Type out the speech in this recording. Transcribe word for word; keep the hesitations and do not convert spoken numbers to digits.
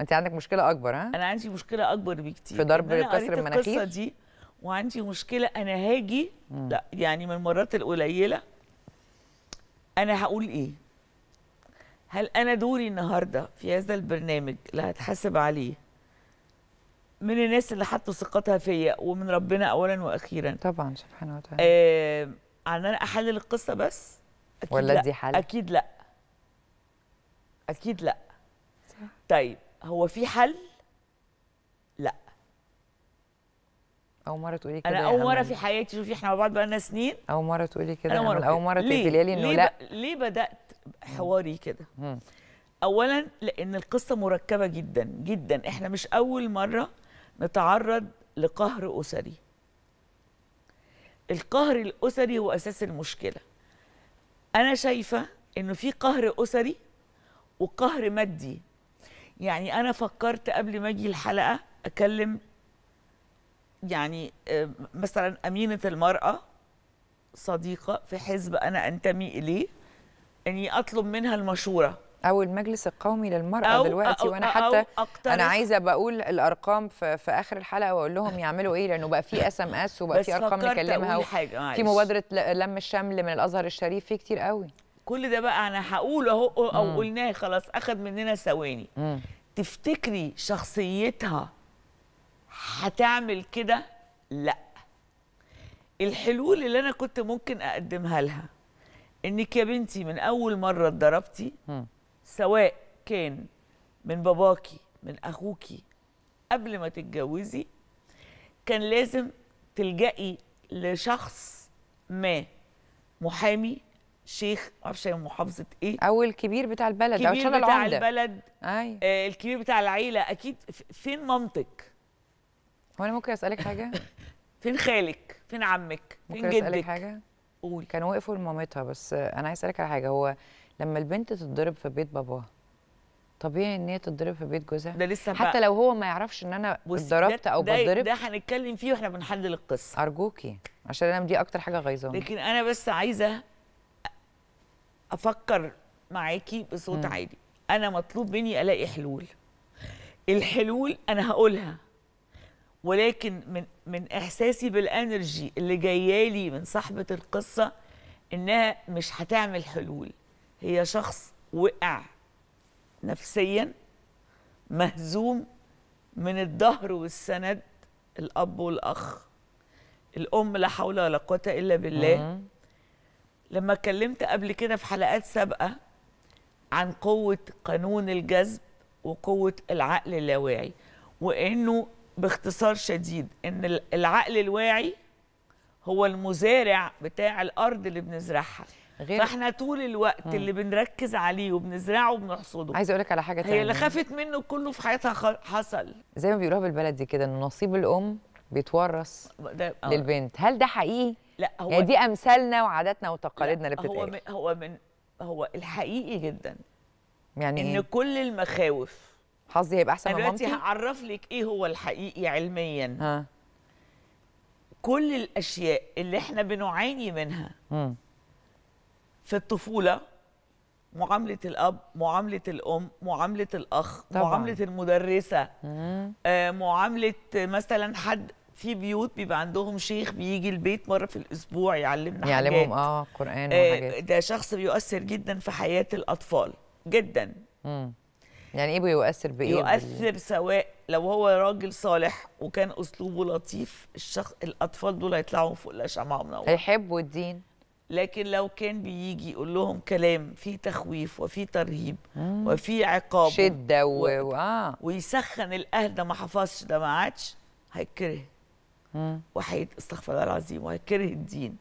انت عندك مشكله اكبر. ها انا عندي مشكله اكبر بكتير في ضرب كسر المناخير القصه دي، وعندي مشكله انا هاجي مم. لا يعني من المرات القليله انا هقول ايه؟ هل انا دوري النهارده في هذا البرنامج اللي هتحاسب عليه من الناس اللي حطوا ثقتها فيا ومن ربنا اولا واخيرا طبعا سبحانه وتعالى آه عن انا احلل القصه بس؟ أكيد ولا لا. دي حل؟ اكيد لا اكيد لا. طيب هو في حل؟ لا. اول مره تقولي كده؟ انا اول مره في حياتي، شوفي احنا مع بعض بقالنا سنين، اول مره تقولي كده؟ اول مره تقولي لي انه لا. ليه بدات حواري كده؟ اولا لان القصه مركبه جدا جدا، احنا مش اول مره نتعرض لقهر اسري. القهر الاسري هو اساس المشكله. انا شايفه انه في قهر اسري وقهر مادي. يعني انا فكرت قبل ما اجي الحلقه اكلم يعني مثلا امينه المراه صديقه في حزب انا انتمي اليه اني اطلب منها المشوره او المجلس القومي للمراه دلوقتي، أو وانا حتى أو انا عايزه بقول الارقام في, في اخر الحلقه واقول لهم يعملوا ايه، لانه بقى في اس ام اس وبقى في ارقام نكلمها في مبادره لم الشمل من الازهر الشريف، في كتير قوي. كل ده بقى انا هقوله اهو او قلناه خلاص، اخذ مننا ثواني. تفتكري شخصيتها هتعمل كده؟ لا. الحلول اللي انا كنت ممكن اقدمها لها انك يا بنتي من اول مره اتضربتي سواء كان من باباكي من اخوكي قبل ما تتجوزي كان لازم تلجئي لشخص ما، محامي، شيخ، معرفش محافظه ايه، او الكبير بتاع البلد، او الكبير بتاع البلد أي. آه الكبير بتاع العيله. اكيد فين مامتك؟ هو انا ممكن اسالك حاجه؟ فين خالك؟ فين عمك؟ فين ممكن جدك؟ ممكن اسالك حاجه؟ قول. كانوا وقفوا لمامتها، بس انا عايز اسالك على حاجه. هو لما البنت تتضرب في بيت باباها طبيعي ان هي تتضرب في بيت جوزها؟ ده لسه حتى بقى. لو هو ما يعرفش ان انا اتضربت او بتضرب، ده هنتكلم فيه واحنا بنحلل القصه ارجوكي، عشان انا دي اكتر حاجه غيظاني. لكن انا بس عايزه افكر معاكي بصوت م. عادي. انا مطلوب مني الاقي حلول. الحلول انا هقولها، ولكن من من احساسي بالانرجي اللي جايالي من صاحبه القصه انها مش هتعمل حلول. هي شخص وقع نفسيا، مهزوم من الظهر والسند، الاب والاخ، الام لا حول ولا قوه الا بالله. م. لما اتكلمت قبل كده في حلقات سابقه عن قوه قانون الجذب وقوه العقل اللاواعي، وانه باختصار شديد ان العقل الواعي هو المزارع بتاع الارض اللي بنزرعها، فاحنا طول الوقت مم. اللي بنركز عليه وبنزرعه وبنحصده. عايزه اقول لك على حاجه تانية هي اللي خافت منه كله في حياتها حصل، زي ما بيقولوها بالبلدي كده ان نصيب الام بيتورث للبنت. هل ده حقيقي؟ لا، هو يعني دي امثالنا وعاداتنا وتقاليدنا اللي بتتقال. هو هو من هو الحقيقي جدا يعني ان إيه؟ كل المخاوف. حظي هيبقى احسن من مامتي. دلوقتي هعرف لك ايه هو الحقيقي علميا. ها. كل الاشياء اللي احنا بنعاني منها م. في الطفوله، معامله الاب، معامله الام، معامله الاخ طبعا. معامله المدرسه، آه معامله مثلا حد في بيوت بيبقى عندهم شيخ بيجي البيت مره في الاسبوع يعلمنا يعلمهم حاجات، يعلمهم اه قران وحاجات. ده شخص بيؤثر جدا في حياه الاطفال جدا. امم يعني ايه بيؤثر بايه؟ يؤثر بال... سواء لو هو راجل صالح وكان اسلوبه لطيف، الشخص الاطفال دول هيطلعوا فوق لا شمعة منور، هيحبوا الدين. لكن لو كان بيجي يقول لهم كلام فيه تخويف وفيه ترهيب مم. وفيه عقاب شده و... و... آه. ويسخن الاهل، ده ما حفظش، ده ما عادش، هيكره وحيد استغفر الله العظيم، وهيكره الدين.